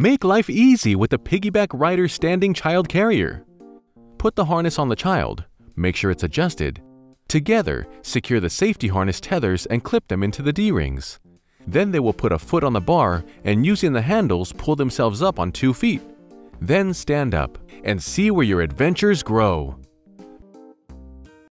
Make life easy with the Piggyback Rider standing child carrier. Put the harness on the child, make sure it's adjusted. Together, secure the safety harness tethers and clip them into the D-rings. Then they will put a foot on the bar and using the handles pull themselves up on 2 feet. Then stand up and see where your adventures grow.